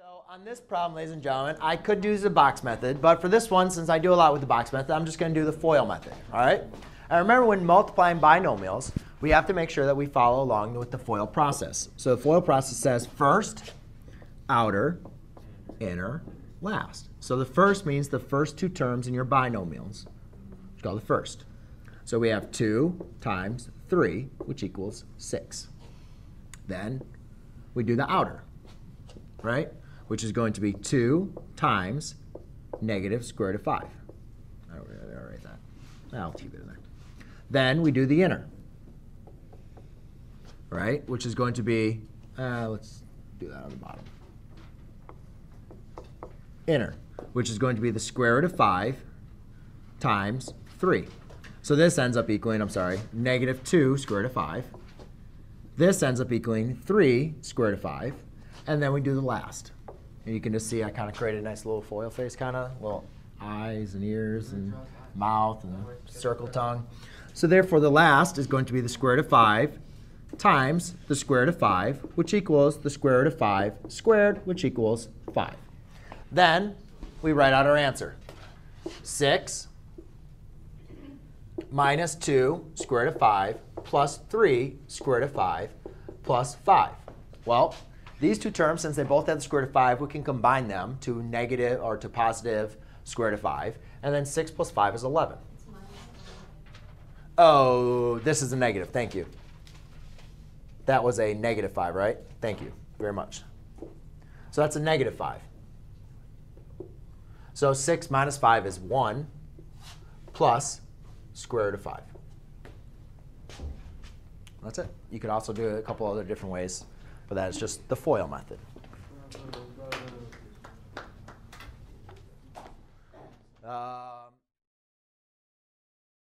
So on this problem, ladies and gentlemen, I could use the box method, but for this one, since I do a lot with the box method, I'm just going to do the FOIL method. All right? And remember, when multiplying binomials, we have to make sure that we follow along with the FOIL process. So the FOIL process says first, outer, inner, last. So the first means the first two terms in your binomials. It's called the first. So we have 2 times 3, which equals 6. Then we do the outer, right? Which is going to be 2 times negative square root of 5. I don't really write that. I'll keep it in there. Then we do the inner, right? Which is going to be, let's do that on the bottom. Inner, which is going to be the square root of 5 times 3. So this ends up equaling, negative 2 square root of 5. This ends up equaling 3 square root of 5. And then we do the last. And you can just see I kind of created a nice little foil face, kind of little eyes and ears and mouth and circle tongue. So therefore, the last is going to be the square root of 5 times the square root of 5, which equals the square root of 5 squared, which equals 5. Then we write out our answer. 6 minus 2 square root of 5 plus 3 square root of 5 plus 5. Well, these two terms, since they both have the square root of 5, we can combine them to negative or to positive square root of 5. And then 6 plus 5 is 11. Oh, this is a negative. Thank you. That was a negative 5, right? Thank you very much. So that's a negative 5. So 6 minus 5 is 1 plus square root of 5. That's it. You could also do it a couple other different ways, but that is just the FOIL method.